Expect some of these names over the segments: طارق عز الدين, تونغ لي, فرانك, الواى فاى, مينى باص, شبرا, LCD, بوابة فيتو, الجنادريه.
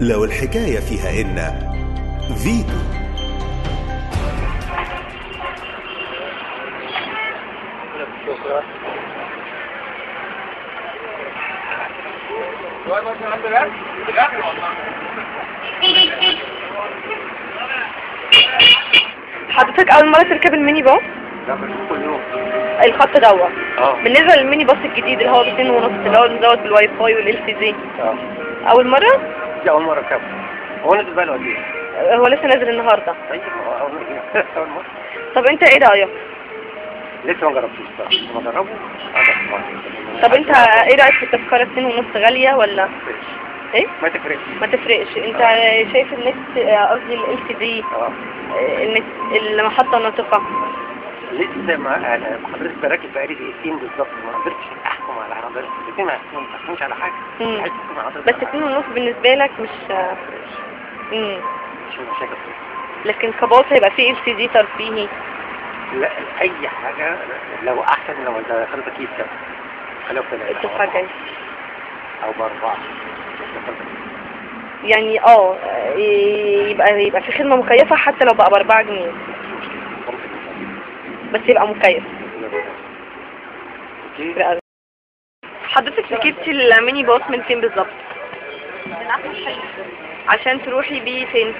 لو الحكاية فيها إن فيتو. حضرتك أول مرة تركب الميني باص؟ لا، بشوفه كل يوم. الخط دوت. بالنسبة للميني باص الجديد اللي هو ب2.5 اللي هو مزود بالواي فاي والLCD. أول مرة؟ دي أول مرة أركبه. هو نازل بقاله قد إيه؟ هو لسه نازل النهارده. طيب اول مره. طب انت ايه رايك؟ لسه ما جربتوش بصراحه، ما جربه. طب انت ايه رايك في التذكره 2.5 غاليه ولا ايه؟ ما تفرقش. انت شايف النت، قصدي الLCD، النت المحطه الناطقه لسه ما حضرتك براكب بقالي دقيقتين بالظبط، ما قدرتش احكم على حضرتك. الاثنين ما تحكمش على حاجه، عايز تحكم على حضرتك. بس 2.5 بالنسبه لك مش مشاكل، لكن كباص هيبقى فيه LCD ترفيهي. لا اي حاجه، لو احسن لو انت خليتك كيس كده، خليك كده او باربعه يعني يبقى في خدمه مكيفه، حتى لو بقى ب4 جنيه بس يبقى مكيف. حضرتك ركبتي الميني باص من فين بالظبط؟ من احمد شريف. عشان تروحي بيه فين؟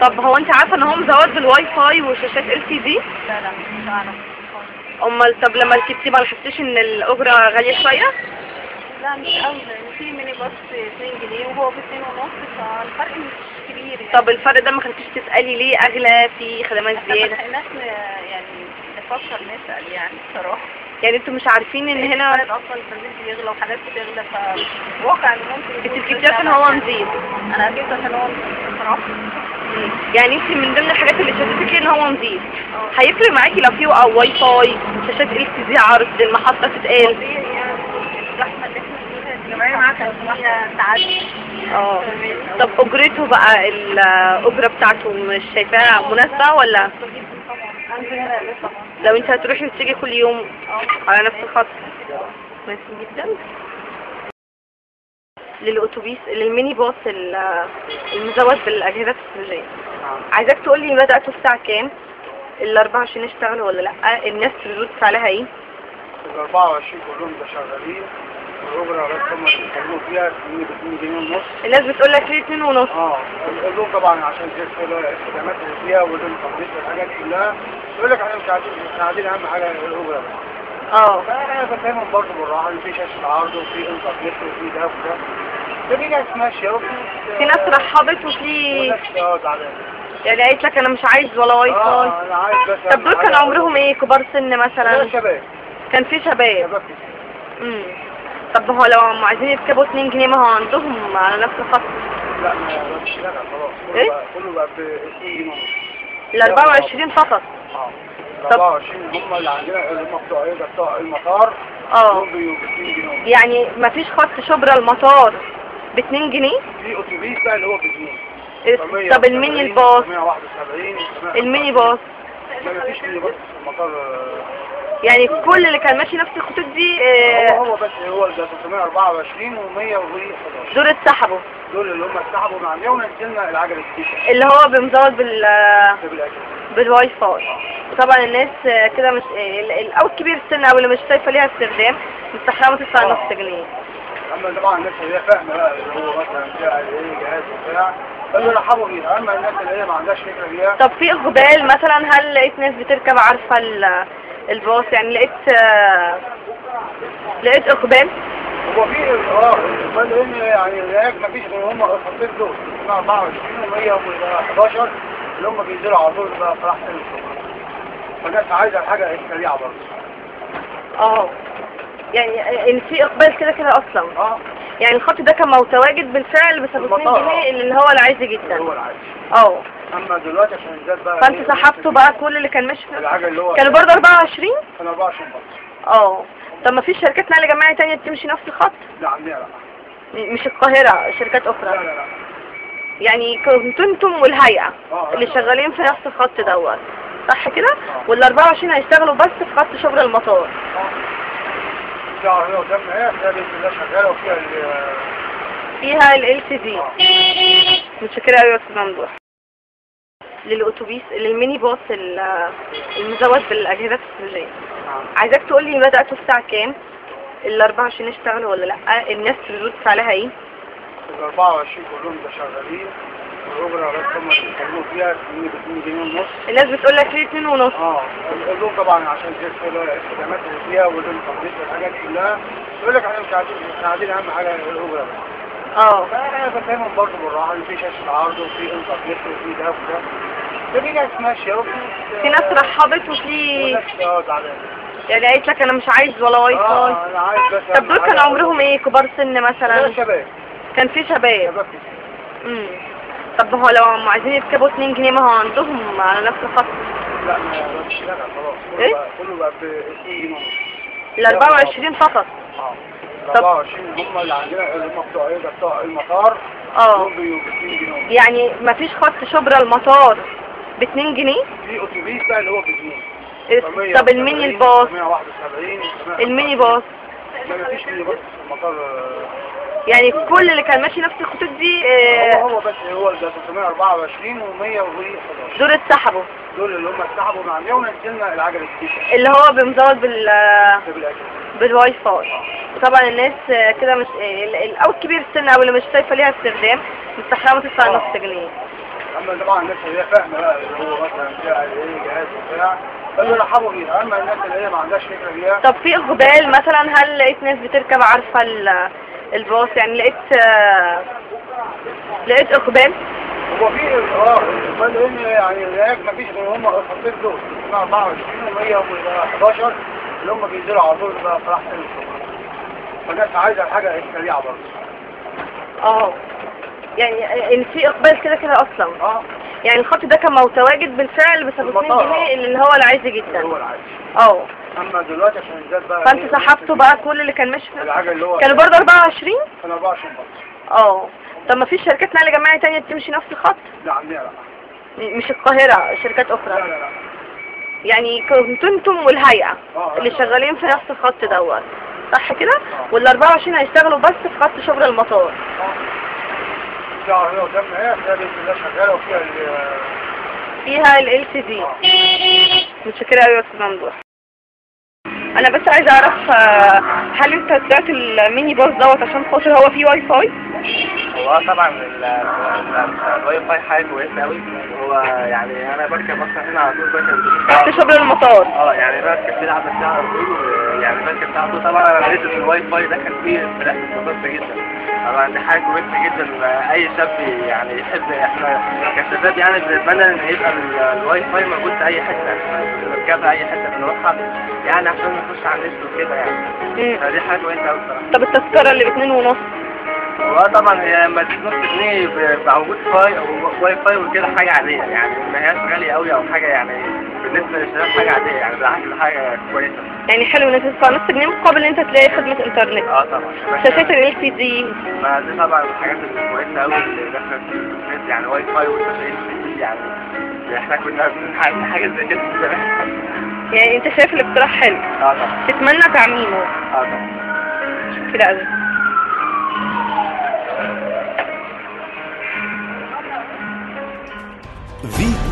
طب هو انت عارفه ان هو مزود بالواي فاي وشاشات LCD؟ لا مش عارفه. امال طب لما ركبتيه ما حسيتيش ان الاجره غاليه شويه؟ لا مش قوي، يعني في ميني باص 2 جنيه وهو ب 2.5، فالفرق مش كبير يعني. طب الفرق ده ما كنتيش تسالي ليه اغلى، في خدمات زياده؟ احنا ما لحقناش يعني نفكر نسال يعني بصراحه. يعني انتوا مش عارفين ان هنا اصلا البنزين بيغلى وحاجات بتغلى، فواقع ان ممكن انت ركبتيه عشان هو نظيف. انا ركبته عشان هو نظيف بصراحه. يعني انت من ضمن الحاجات اللي شدتك ليه ان هو نظيف؟ هيفرق معاكي لو فيه او واي فاي، شاشات LCD، عرض المحطه تتقال. الزحمه اللي احنا فيها الجمعيه معاكي تعدي. طب اجرته بقى، الاجره بتاعته مش شايفاها مناسبه ولا؟ لو انت هتروحي وتيجي كل يوم على نفس الخط ماشي جدا. للاتوبيس للميني باص المزود بالاجهزه التكنولوجيه، عايزاك تقولي بداته الساعه كام، ال24 اشتغلوا ولا لا، الناس ردود فعلها ايه؟ ال24 كلهم ده شغالين، والاجره بس هم بيتكلموا فيها 2 جنيه ونص. الناس بتقول لك ليه 2.5؟ لهم طبعا عشان الخدمات اللي فيها ولهم تنظيف الحاجات كلها، يقول لك احنا مش قاعدين اهم حاجه الاجره بس. فانا بفهمهم برضه بالراحه، ان في شاشه عرض وفي انترنت وفي ده وده، ففي ناس ماشيه وفي ناس رحبت وفي ناس زعلانه، يعني قالت لك انا مش عايز ولا واي فاي. انا عايز بس. طب دول كان عمرهم ايه، كبار سن مثلا؟ لا شباب، كان في شباب. طب هو لو هم عايزين يركبوا 2 جنيه ما هو عندهم على نفس الخط. لا ما فيش شغل خلاص. ايه؟ كله بقى ب 2 جنيه ونص. ال 24 فقط. ال 24 هم اللي عندنا، اللي هم بتوع ايه، بتوع المطار. هم ب 2 جنيه ونص. يعني ما فيش خط شبرا المطار ب 2 جنيه؟ في اتوبيس بقى اللي هو ب 2. طب الميني الباص؟ 171. الميني باص؟ ما فيش ميني باص في المطار. يعني كل اللي كان ماشي نفس الخطوط دي. هو بس هو ده 324 و111 دول اتسحبوا، دول اللي هم اتسحبوا مع 100، ونزلنا العجله الجديده اللي هو بمزود بالواي فاي. طبعا الناس كده مش او الكبير السن او اللي مش شايفه ليها استخدام مستحيل تدفع نص جنيه. اما طبعا الناس اللي هي فاهمه بقى اللي هو مثلا بتاع ايه جهاز وبتاع بيرحبوا بيها، اما الناس اللي هي ما عندهاش فكره بيها. طب في اقبال مثلا؟ هل لقيت ناس بتركب عارفه الباص، يعني لقيت اقبال؟ هو في اقبال، لان يعني هناك مفيش غير هم الخطين دول 24 و111 اللي هم بينزلوا على طول بقى صراحه الشغل، فالناس عايزه حاجه سريعه برضه. يعني ان في اقبال كده اصلا. يعني الخط ده كان متواجد بالفعل ب 2 جنيه اللي هو العادي جدا. اللي هو العادي. اما دلوقتي عشان زاد بقى، فانت سحبته بقى كل اللي كان ماشي كانوا برضه 24؟ كانوا 24 برضه. طب ما فيش شركات نقل جماعي ثانيه بتمشي نفس الخط؟ لا عندنا لا، مش القاهره، شركات اخرى. لا يعني كنتوا انتم والهيئه اللي شغالين في نفس الخط دوت، صح كده؟ وال 24 هيشتغلوا بس في خط شبرا المطار. في عربيه قدامنا اهي، هي باذن الله شغاله، وفيها فيها الLTD. متشكرة قوي يا استاذ ممدوح. للاتوبيس للميني باص المزود بالاجهزه التكنولوجيه. عايزاك تقولي بدأتوا الساعه كام؟ ال24 اشتغلوا ولا لا؟ الناس ردود فعلها ايه؟ ال24 كلهم شغالين، الراجل على الثمن اللي كانوا فيها 2 جنيه ونص. الناس بتقول لك ليه 2 ونص؟ بقول لهم طبعا عشان الخدمات اللي فيها والتمريض والحاجات كلها، يقول لك احنا مش قاعدين اهم حاجه الراجل. فانا بفهمهم برضه بالراحه ان في شاشه عرض وفي انترنت وفي ده وده. فدي ناس ماشيه في ناس رحبت وفي ناس زعلانه. يعني قالت لك انا مش عايز ولا واي فاي. انا عايز بس. طب دول كان عمرهم ايه؟ كبار سن مثلا؟ شباب. كان في شباب. طب هو لو هم عايزين يكسبوا 2 جنيه ما هو عندهم على نفس الخط. لا ما فيش شغل خلاص. ايه؟ كله بقى ب 2 جنيه ونص. ال 24 فقط. ال 24 هم اللي عندنا اللي هم بتوع ايه؟ بتوع المطار. دول ب 2 جنيه ونص. يعني ما فيش خط شبرا المطار ب 2 جنيه؟ في اتوبيس بقى اللي هو ب 2. طب الميني باص مفيش ميني باص في المطار. يعني كل اللي كان ماشي نفس الخطوط دي هو بس هو ده 324 و111 دول اتسحبوا، دول اللي هم اتسحبوا من عندنا ونزلنا العجله السيكه اللي هو بمزود بالواي فاي. طبعا الناس كده مش او الكبير السن او اللي مش شايفه ليها استخدام مستحرمه تدفع نص جنيه. اما طبعا الناس اللي هي فاهمه بقى اللي هو مثلا بتاع ايه جهاز وبتاع بيرحبوا بيها، اما الناس اللي هي ما عندهاش فكره بيها. طب في اقبال مثلا؟ هل لقيت ناس بتركب عارفه الباص؟ يعني لقيت اقبال؟ هو في اقبال لان يعني هناك ما فيش غير هم الخطين دول 24 و111 اللي هم بينزلوا على طول بقى في راحه الشغل. فالناس عايزه الحاجه السريعه برضه. يعني ان في اقبال كده اصلا. يعني الخط ده كان متواجد بالفعل بس ب 2 جنيه اللي هو العادي جدا. اما دلوقتي عشان زاد بقى فانت سحبته بقى كل اللي كان ماشي كانوا برضه 24؟ كانوا 24 برضه. طب ما فيش شركات نقل جماعي ثانيه بتمشي نفس الخط؟ لا عندنا لا، مش القاهره شركات اخرى. لا يعني كنتوا انتم والهيئه اللي شغالين في نفس الخط دوت صح كده؟ وال 24 هيشتغلوا بس في خط شبرا المطار. العربية قدامنا ايه هتلاقي بإذن الله شغالة وفيها فيها الLTD. متشكرة أوي يا أستاذ ممدوح. أنا بس عايزة أعرف هل أنت طلعت الميني باص دوت عشان خاطر هو فيه واي فاي؟ هو طبعا الواي فاي حاجة كويسة أوي. هو يعني أنا بركب مثلا هنا على طول بركب تحت شبر المطار. يعني بركب كده على الساعة 40 يعني بركب ساعة طول. طبعا أنا لقيت إن الواي فاي ده كان فيه انفتاح كويس جدا. طبعا دي حاجه كويسه جدا اي شاب يعني يحب. احنا كشباب يعني بنتمنى ان يبقى الواي فاي موجود في اي حته، نركبها في اي حته بنروحها يعني عشان نخش على النت وكده يعني. فدي حاجه كويسه قوي بصراحه. طب التذكره اللي ب 2.5؟ طبعا هي لما ب2.5 جنيه بيبقى موجود واي فاي وكده حاجه عاديه يعني ما هياش غاليه قوي او حاجه يعني بالنسبه للشباب حاجه عاديه يعني بالعكس حاجه كويسه. يعني حلو ان انت تدفع نص جنيه مقابل ان انت تلاقي خدمه انترنت. طبعا شاشات ال LTD ما دي طبعا الحاجات الكويسه قوي اللي داخله في النت يعني واي فاي وشاشات ال LTD يعني احنا كنا بنحاول حاجه زي كده. يعني انت شايف الاقتراح حلو؟ طبعا تتمنى تعميمه. طبعا كده قوي.